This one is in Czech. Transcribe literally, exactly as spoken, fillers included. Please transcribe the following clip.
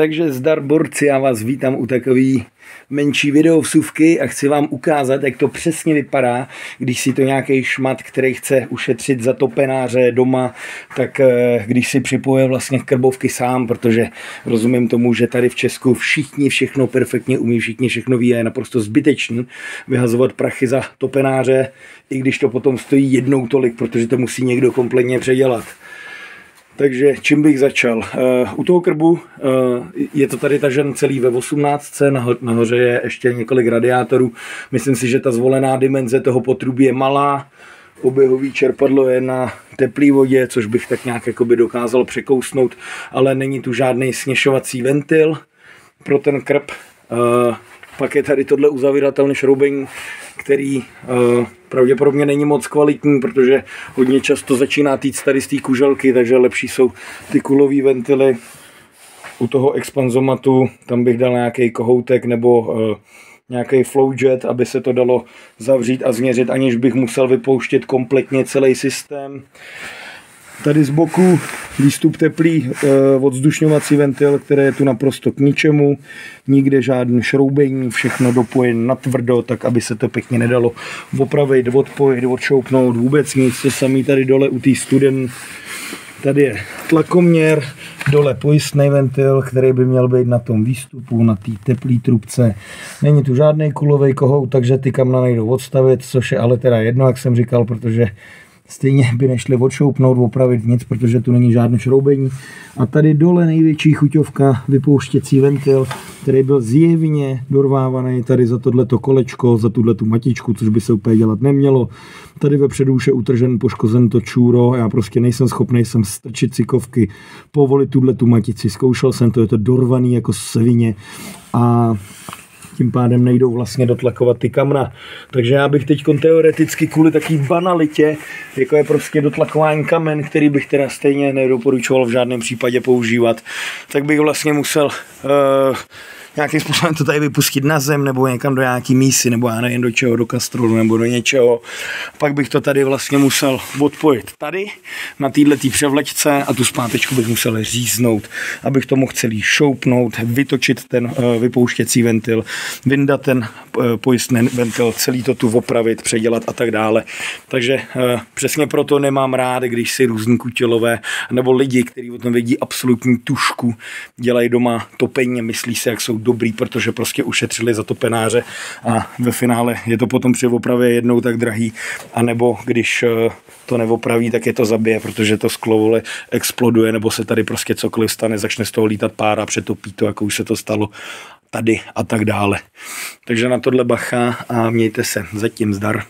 Takže zdar borci, já vás vítám u takový menší videovsuvky a chci vám ukázat, jak to přesně vypadá, když si to nějaký šmat, který chce ušetřit za topenáře doma, tak když si připoje vlastně krbovky sám, protože rozumím tomu, že tady v Česku všichni všechno perfektně umí, všichni všechno ví a je naprosto zbytečný vyhazovat prachy za topenáře, i když to potom stojí jednou tolik, protože to musí někdo kompletně předělat. Takže čím bych začal? Uh, u toho krbu uh, je to tady tažen celý ve osmnáctce, nahoře je ještě několik radiátorů. Myslím si, že ta zvolená dimenze toho potrubí je malá. Oběhový čerpadlo je na teplé vodě, což bych tak nějak jakoby dokázal překousnout, ale není tu žádný směšovací ventil pro ten krb. Uh, Pak je tady tohle uzavíratelný šroubení, který e, pravděpodobně není moc kvalitní, protože hodně často začíná týct tady z té kuželky, takže lepší jsou ty kulový ventily. U toho expanzomatu tam bych dal nějaký kohoutek nebo e, nějaký flowjet, aby se to dalo zavřít a změřit, aniž bych musel vypouštět kompletně celý systém. Tady z boku výstup teplý e, odzdušňovací ventil, který je tu naprosto k ničemu. Nikde žádný šroubení, všechno dopojen na tvrdo, tak aby se to pěkně nedalo opravit, odpojit, odšoupnout, vůbec nic. To samý tady dole u té studen. Tady je tlakoměr, dole pojistný ventil, který by měl být na tom výstupu, na té teplé trubce. Není tu žádný kulový kohout, takže ty kamna nejdou odstavit, což je ale teda jedno, jak jsem říkal, protože stejně by nešli odšoupnout, opravit nic, protože tu není žádné šroubení. A tady dole největší chuťovka, vypouštěcí ventil, který byl zjevně dorvávaný tady za tohleto kolečko, za tuhletu matičku, což by se úplně dělat nemělo. Tady vepředu už je utržen, poškozen to čůro, já prostě nejsem schopný jsem strčit cikovky, povolit tuhletu matici. Zkoušel jsem to, je to dorvaný jako svině a tím pádem nejdou vlastně dotlakovat ty kamna. Takže já bych teď teoreticky kvůli takové banalitě, jako je prostě dotlakování kamen, který bych teda stejně nedoporučoval v žádném případě používat, tak bych vlastně musel uh, nějakým způsobem to tady vypustit na zem nebo někam do nějaký mísy, nebo já nevím do čeho, do kastrolu nebo do něčeho. Pak bych to tady vlastně musel odpojit tady, na této převlečce a tu zpátečku bych musel říznout, abych to mohl celý šoupnout, vytočit ten vypouštěcí ventil, vyndat ten pojistný ventil, celý to tu opravit, předělat a tak dále. Takže přesně proto nemám rád, když si různí kutilové nebo lidi, kteří o tom vědí absolutní tušku, dělají doma topení, myslí se, jak jsou dobrý, protože prostě ušetřili za topenáře a ve finále je to potom při opravě jednou tak drahý, anebo když to neopraví, tak je to zabije, protože to sklo vole exploduje, nebo se tady prostě cokoliv stane, začne z toho lítat pára, přetopí to, jako už se to stalo tady a tak dále. Takže na tohle bacha a mějte se. Zatím zdar.